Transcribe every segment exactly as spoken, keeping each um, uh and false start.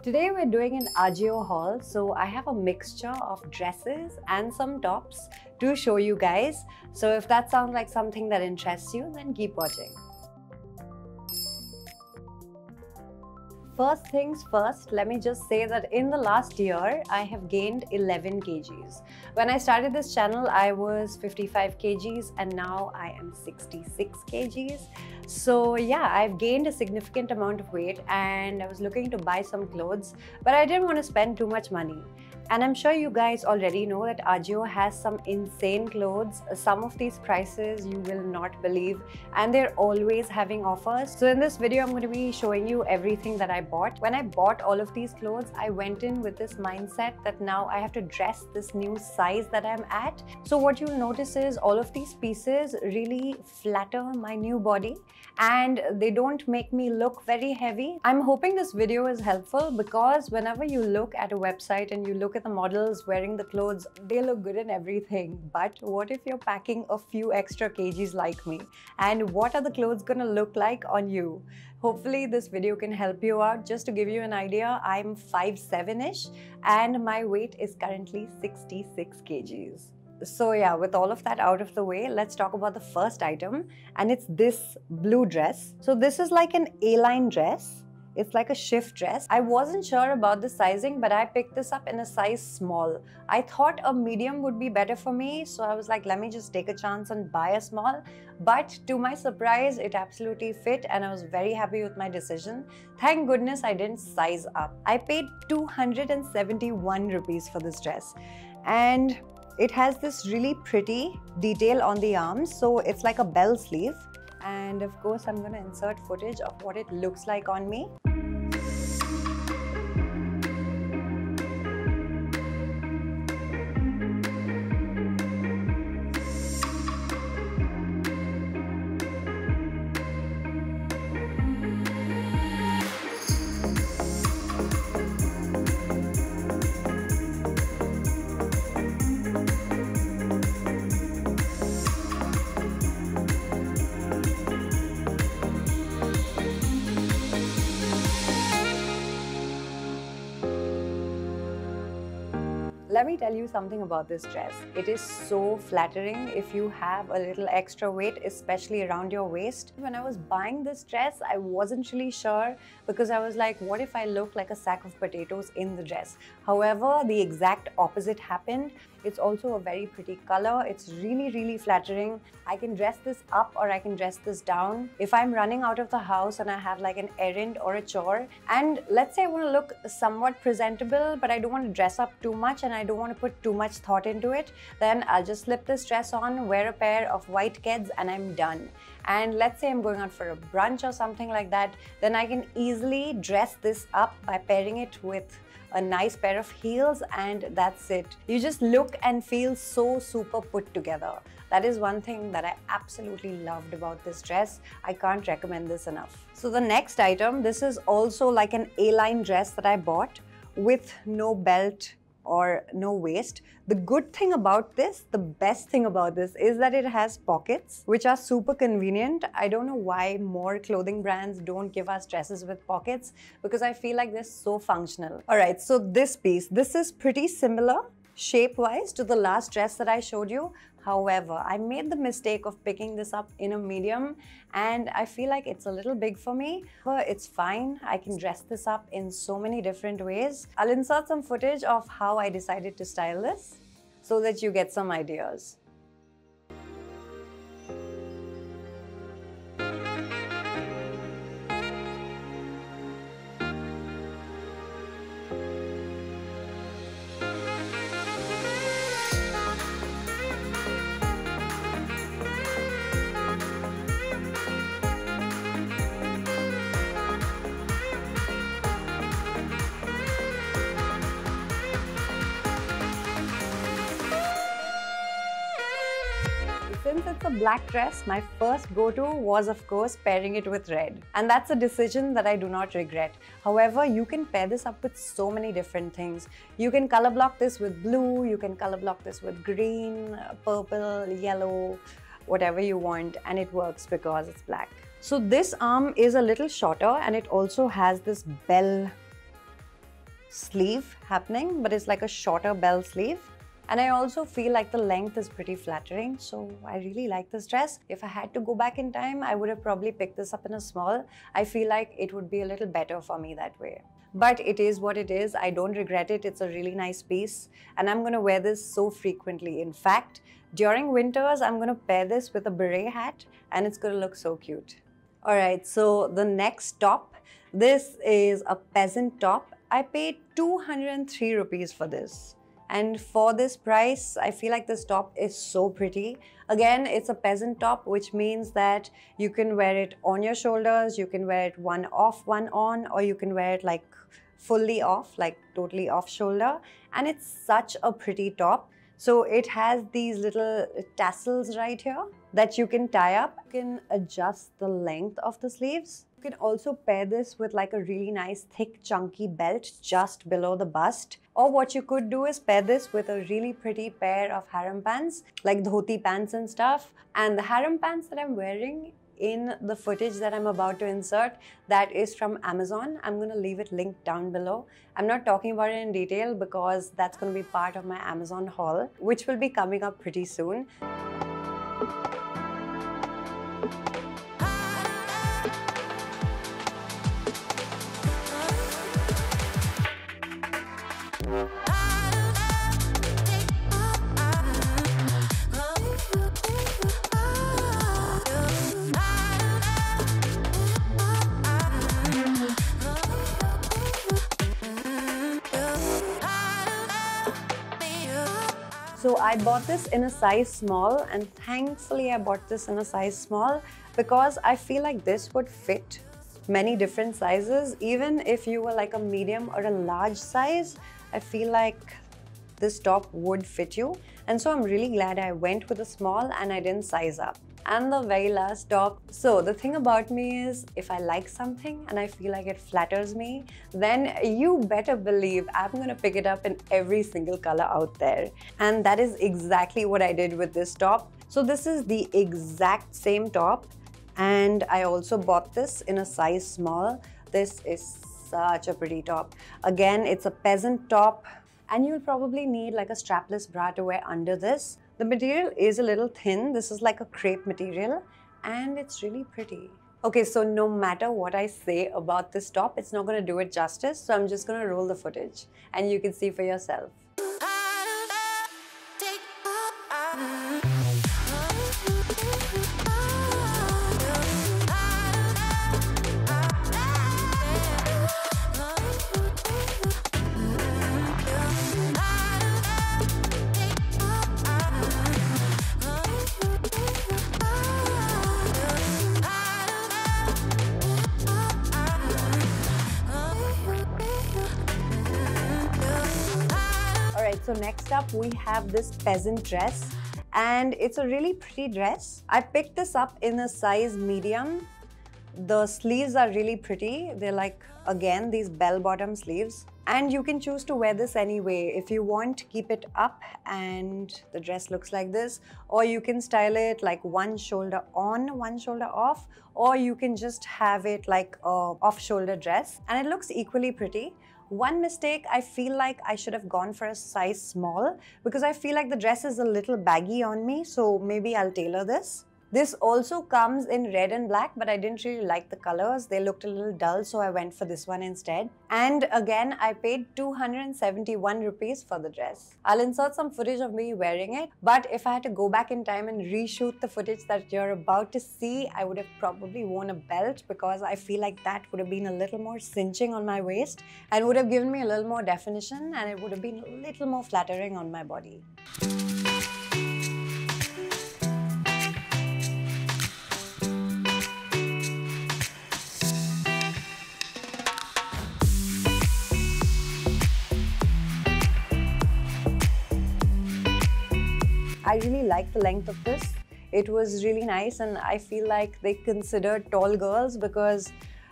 Today we're doing an Ajio haul, so I have a mixture of dresses and some tops to show you guys. So if that sounds like something that interests you, then keep watching. First things first, let me just say that in the last year, I have gained eleven kilograms. When I started this channel, I was fifty-five kilograms and now I am sixty-six kilograms. So yeah, I've gained a significant amount of weight and I was looking to buy some clothes, but I didn't want to spend too much money. And I'm sure you guys already know that Ajio has some insane clothes. Some of these prices you will not believe, and they're always having offers. So in this video, I'm going to be showing you everything that I bought. When I bought all of these clothes, I went in with this mindset that now I have to dress this new size that I'm at. So what you'll notice is all of these pieces really flatter my new body and they don't make me look very heavy. I'm hoping this video is helpful because whenever you look at a website and you look at the models wearing the clothes, they look good and everything, but what if you're packing a few extra kgs like me, and what are the clothes gonna look like on you? Hopefully this video can help you out. Just to give you an idea, I'm five seven-ish and my weight is currently sixty-six kilograms. So yeah, with all of that out of the way, let's talk about the first item, and it's this blue dress. So this is like an A-line dress. It's like a shift dress. I wasn't sure about the sizing, but I picked this up in a size small. I thought a medium would be better for me, so I was like, let me just take a chance and buy a small. But to my surprise, it absolutely fit and I was very happy with my decision. Thank goodness I didn't size up. I paid two hundred seventy-one rupees for this dress. And it has this really pretty detail on the arms, so it's like a bell sleeve. And of course, I'm going to insert footage of what it looks like on me. Let me tell you something about this dress. It is so flattering if you have a little extra weight, especially around your waist. When I was buying this dress, I wasn't really sure because I was like, what if I look like a sack of potatoes in the dress? However, the exact opposite happened. It's also a very pretty color. It's really, really flattering. I can dress this up or I can dress this down. If I'm running out of the house and I have like an errand or a chore, and let's say I want to look somewhat presentable, but I don't want to dress up too much and I don't want to put too much thought into it, then I'll just slip this dress on, wear a pair of white keds and I'm done. And let's say I'm going out for a brunch or something like that, then I can easily dress this up by pairing it with a nice pair of heels and that's it. You just look and feel so super put together. That is one thing that I absolutely loved about this dress. I can't recommend this enough. So the next item, this is also like an A-line dress that I bought with no belt or no waist. The good thing about this, the best thing about this is that it has pockets, which are super convenient. I don't know why more clothing brands don't give us dresses with pockets because I feel like they're so functional. All right, so this piece, this is pretty similar shape-wise to the last dress that I showed you. However, I made the mistake of picking this up in a medium and I feel like it's a little big for me. But it's fine. I can dress this up in so many different ways. I'll insert some footage of how I decided to style this so that you get some ideas. Since it's a black dress, my first go-to was of course pairing it with red. And that's a decision that I do not regret. However, you can pair this up with so many different things. You can color block this with blue, you can color block this with green, purple, yellow, whatever you want, and it works because it's black. So this arm is a little shorter and it also has this bell sleeve happening, but it's like a shorter bell sleeve. And I also feel like the length is pretty flattering, so I really like this dress. If I had to go back in time, I would have probably picked this up in a small. I feel like it would be a little better for me that way. But it is what it is. I don't regret it. It's a really nice piece. And I'm going to wear this so frequently. In fact, during winters, I'm going to pair this with a beret hat and it's going to look so cute. Alright, so the next top. This is a peasant top. I paid two hundred and three rupees for this. And for this price, I feel like this top is so pretty. Again, it's a peasant top, which means that you can wear it on your shoulders, you can wear it one off, one on, or you can wear it like fully off, like totally off shoulder. And it's such a pretty top. So it has these little tassels right here that you can tie up. You can adjust the length of the sleeves. You can also pair this with like a really nice thick chunky belt just below the bust. Or what you could do is pair this with a really pretty pair of harem pants, like dhoti pants and stuff. And the harem pants that I'm wearing in the footage that I'm about to insert, that is from Amazon. I'm going to leave it linked down below. I'm not talking about it in detail because that's going to be part of my Amazon haul, which will be coming up pretty soon. So I bought this in a size small, and thankfully I bought this in a size small because I feel like this would fit many different sizes. Even if you were like a medium or a large size, I feel like this top would fit you. And so I'm really glad I went with a small and I didn't size up. And the very last top. So the thing about me is, if I like something and I feel like it flatters me, then you better believe I'm gonna pick it up in every single color out there. And that is exactly what I did with this top. So this is the exact same top, and I also bought this in a size small. This is such a pretty top. Again, it's a peasant top, and you'll probably need like a strapless bra to wear under this. The material is a little thin. This is like a crepe material and it's really pretty. Okay, so no matter what I say about this top, it's not going to do it justice. So I'm just going to roll the footage and you can see for yourself. So next up we have this peasant dress, and it's a really pretty dress. I picked this up in a size medium. The sleeves are really pretty. They're like, again, these bell-bottom sleeves. And you can choose to wear this anyway. If you want, keep it up and the dress looks like this. Or you can style it like one shoulder on, one shoulder off. Or you can just have it like a off-shoulder dress. And it looks equally pretty. One mistake, I feel like I should have gone for a size small because I feel like the dress is a little baggy on me, so maybe I'll tailor this. This also comes in red and black, but I didn't really like the colors. They looked a little dull, so I went for this one instead. And again, I paid two hundred and seventy-one rupees for the dress. I'll insert some footage of me wearing it, but if I had to go back in time and reshoot the footage that you're about to see, I would have probably worn a belt because I feel like that would have been a little more cinching on my waist and would have given me a little more definition, and it would have been a little more flattering on my body. I really like the length of this. It was really nice, and I feel like they considered tall girls because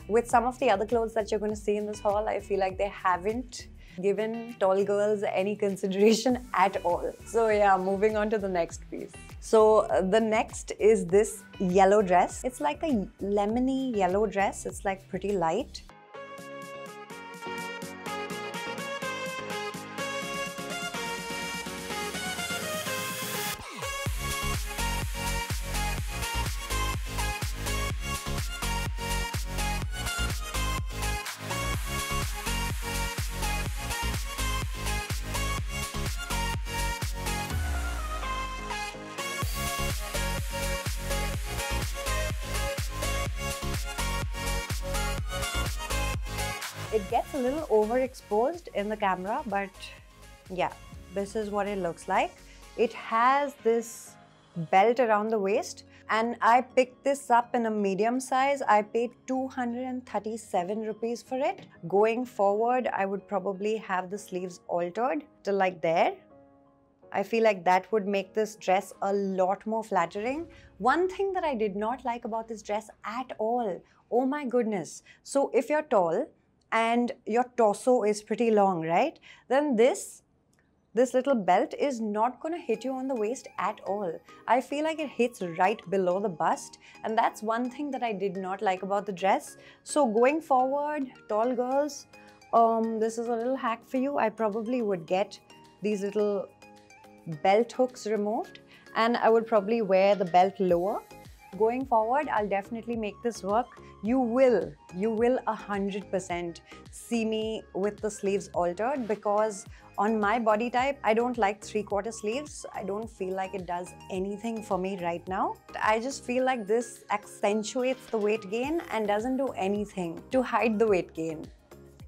with some of the other clothes that you're going to see in this haul, I feel like they haven't given tall girls any consideration at all. So yeah, moving on to the next piece. So the next is this yellow dress. It's like a lemony yellow dress. It's like pretty light. It gets a little overexposed in the camera, but yeah, this is what it looks like. It has this belt around the waist, and I picked this up in a medium size. I paid two hundred thirty-seven rupees for it. Going forward, I would probably have the sleeves altered to like there. I feel like that would make this dress a lot more flattering. One thing that I did not like about this dress at all, oh my goodness. So if you're tall and your torso is pretty long, right? Then this, this little belt is not gonna hit you on the waist at all. I feel like it hits right below the bust, and that's one thing that I did not like about the dress. So going forward, tall girls, um, this is a little hack for you. I probably would get these little belt hooks removed, and I would probably wear the belt lower. Going forward, I'll definitely make this work. You will, you will one hundred percent see me with the sleeves altered, because on my body type, I don't like three-quarter sleeves. I don't feel like it does anything for me right now. I just feel like this accentuates the weight gain and doesn't do anything to hide the weight gain.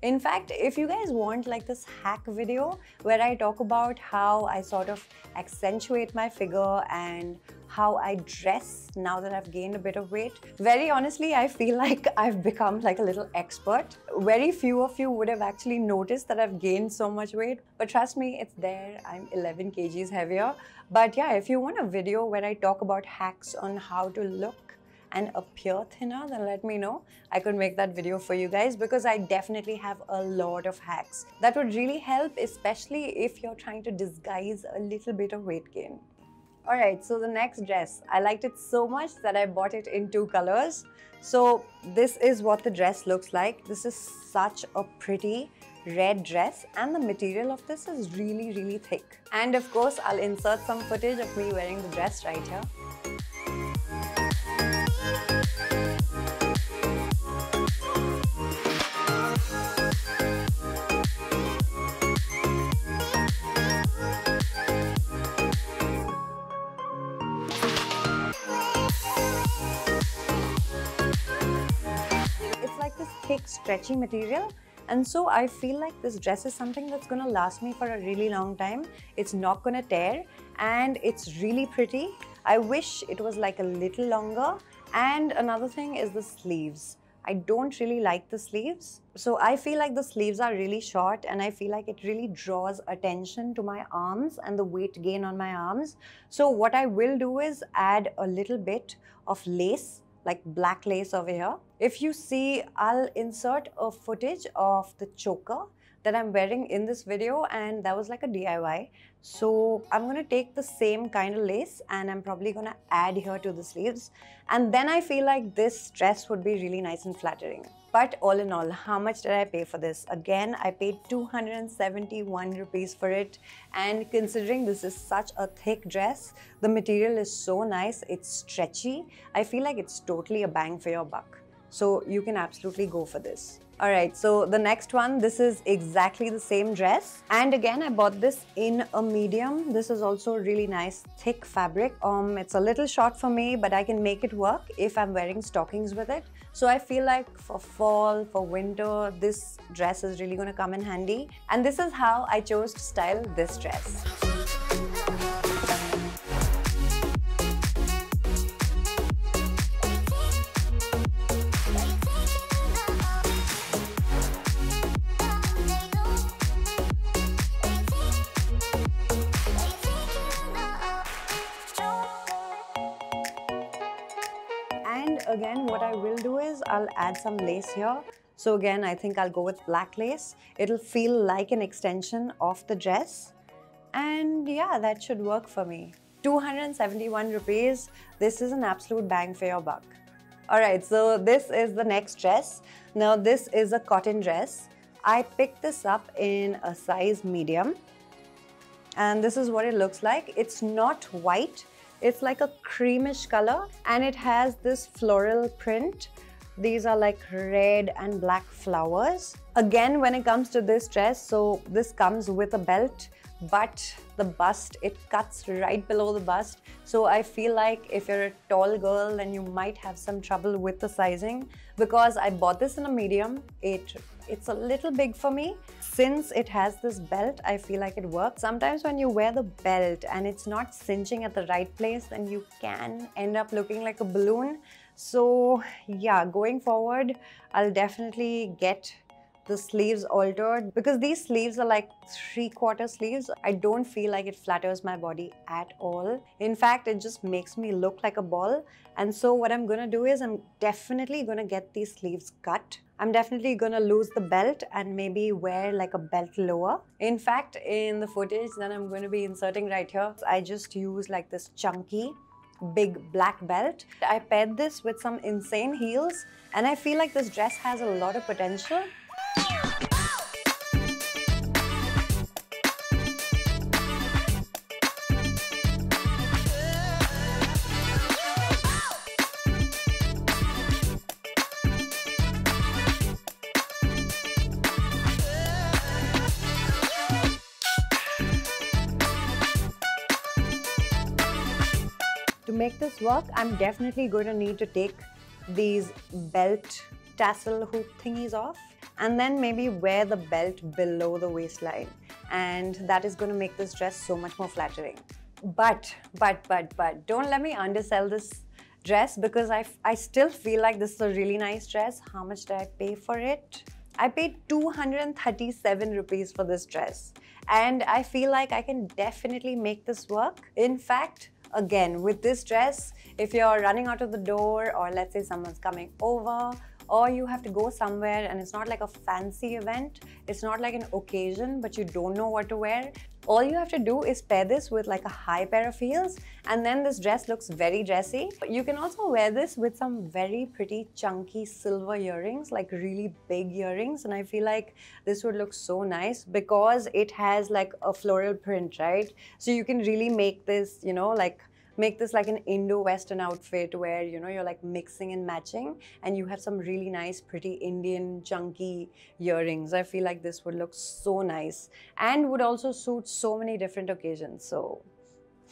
In fact, if you guys want like this hack video where I talk about how I sort of accentuate my figure and how I dress now that I've gained a bit of weight, very honestly, I feel like I've become like a little expert. Very few of you would have actually noticed that I've gained so much weight, but trust me, it's there. I'm eleven kgs heavier. But yeah, if you want a video where I talk about hacks on how to look and appear thinner, then let me know. I could make that video for you guys, because I definitely have a lot of hacks that would really help, especially if you're trying to disguise a little bit of weight gain. Alright, so the next dress, I liked it so much that I bought it in two colors. So this is what the dress looks like. This is such a pretty red dress, and the material of this is really, really thick. And of course, I'll insert some footage of me wearing the dress right here. Thick stretchy material, and so I feel like this dress is something that's gonna last me for a really long time. It's not gonna tear, and it's really pretty. I wish it was like a little longer. And another thing is the sleeves. I don't really like the sleeves, so I feel like the sleeves are really short, and I feel like it really draws attention to my arms and the weight gain on my arms. So what I will do is add a little bit of lace, like black lace over here. If you see, I'll insert a footage of the choker that I'm wearing in this video, and that was like a D I Y. So I'm gonna take the same kind of lace, and I'm probably gonna add here to the sleeves. And then I feel like this dress would be really nice and flattering. But all in all, how much did I pay for this? Again, I paid two hundred seventy-one rupees for it. And considering this is such a thick dress, the material is so nice, it's stretchy. I feel like it's totally a bang for your buck. So you can absolutely go for this. All right, so the next one, this is exactly the same dress. And again, I bought this in a medium. This is also really nice, thick fabric. Um, it's a little short for me, but I can make it work if I'm wearing stockings with it. So I feel like for fall, for winter, this dress is really gonna come in handy. And this is how I chose to style this dress. Again, what I will do is I'll add some lace here. So again, I think I'll go with black lace. It'll feel like an extension of the dress. And yeah, that should work for me. two hundred seventy-one rupees. This is an absolute bang for your buck. All right, so this is the next dress. Now this is a cotton dress. I picked this up in a size medium. And this is what it looks like. It's not white. It's like a creamish color, and it has this floral print. These are like red and black flowers. Again, when it comes to this dress, so this comes with a belt. but the bust, it cuts right below the bust. So I feel like if you're a tall girl, then you might have some trouble with the sizing, because I bought this in a medium. It It's a little big for me. Since it has this belt, I feel like it works. Sometimes when you wear the belt and it's not cinching at the right place, then you can end up looking like a balloon. So yeah, going forward, I'll definitely get the sleeves altered, because these sleeves are like three quarter sleeves. I don't feel like it flatters my body at all. In fact, it just makes me look like a ball. And so what I'm gonna do is I'm definitely gonna get these sleeves cut. I'm definitely gonna lose the belt and maybe wear like a belt lower. In fact, in the footage that I'm gonna be inserting right here, I just use like this chunky big black belt. I paired this with some insane heels, and I feel like this dress has a lot of potential. To make this work, I'm definitely going to need to take these belt tassel hoop thingies off, and then maybe wear the belt below the waistline, and that is going to make this dress so much more flattering. But, but, but, but, don't let me undersell this dress, because I, I still feel like this is a really nice dress. How much did I pay for it? I paid two hundred thirty-seven rupees for this dress, and I feel like I can definitely make this work. In fact, again, with this dress, if you're running out of the door, or let's say someone's coming over, or you have to go somewhere and it's not like a fancy event, it's not like an occasion, but you don't know what to wear, all you have to do is pair this with like a high pair of heels, and then this dress looks very dressy. But you can also wear this with some very pretty chunky silver earrings, like really big earrings, and I feel like this would look so nice because it has like a floral print, right? So you can really make this, you know, like make this like an Indo-Western outfit where, you know, you're like mixing and matching, and you have some really nice, pretty Indian chunky earrings. I feel like this would look so nice and would also suit so many different occasions. So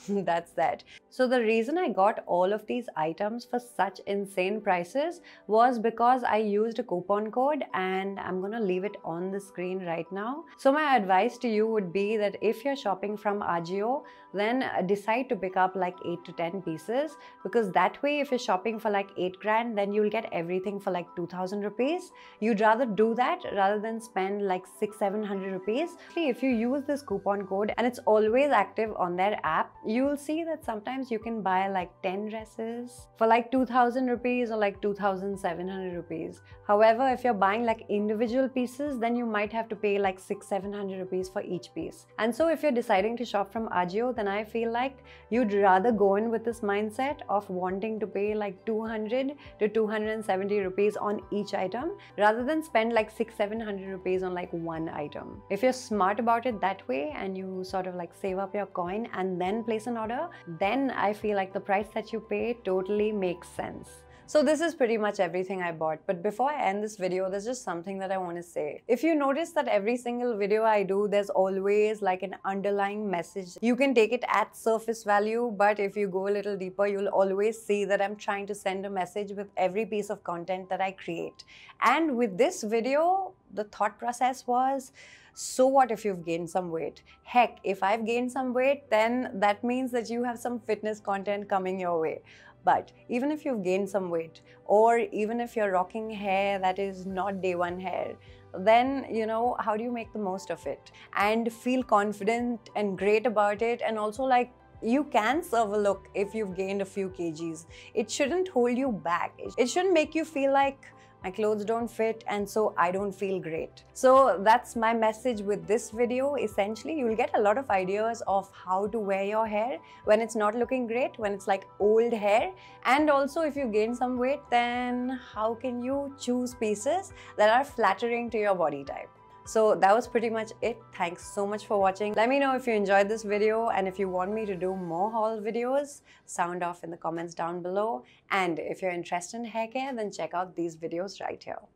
that's that. So the reason I got all of these items for such insane prices was because I used a coupon code, and I'm gonna leave it on the screen right now. So my advice to you would be that if you're shopping from Ajio, then decide to pick up like eight to ten pieces, because that way if you're shopping for like eight grand, then you'll get everything for like two thousand rupees. You'd rather do that rather than spend like six, seven hundred rupees. If you use this coupon code, and it's always active on their app, you'll see that sometimes you can buy like ten dresses for like two thousand rupees or like two thousand seven hundred rupees. However, if you're buying like individual pieces, then you might have to pay like six, seven hundred rupees for each piece. And so if you're deciding to shop from Ajio, then I feel like you'd rather go in with this mindset of wanting to pay like two hundred to two hundred seventy rupees on each item, rather than spend like six, seven hundred rupees on like one item. If you're smart about it that way, and you sort of like save up your coin and then place an order, then I feel like the price that you pay totally makes sense. So this is pretty much everything I bought. But before I end this video, there's just something that I want to say. If you notice that every single video I do, there's always like an underlying message. You can take it at surface value, but if you go a little deeper, you'll always see that I'm trying to send a message with every piece of content that I create. And with this video, the thought process was, so what if you've gained some weight? Heck, if I've gained some weight, then that means that you have some fitness content coming your way. But even if you've gained some weight, or even if you're rocking hair that is not day one hair, then, you know, how do you make the most of it? And feel confident and great about it, and also like, you can serve a look if you've gained a few kgs. It shouldn't hold you back. It shouldn't make you feel like, my clothes don't fit and so I don't feel great. So that's my message with this video. Essentially, you'll get a lot of ideas of how to wear your hair when it's not looking great, when it's like old hair. And also if you gain some weight, then how can you choose pieces that are flattering to your body type? So that was pretty much it. Thanks so much for watching. Let me know if you enjoyed this video, and if you want me to do more haul videos, sound off in the comments down below. And if you're interested in hair care, then check out these videos right here.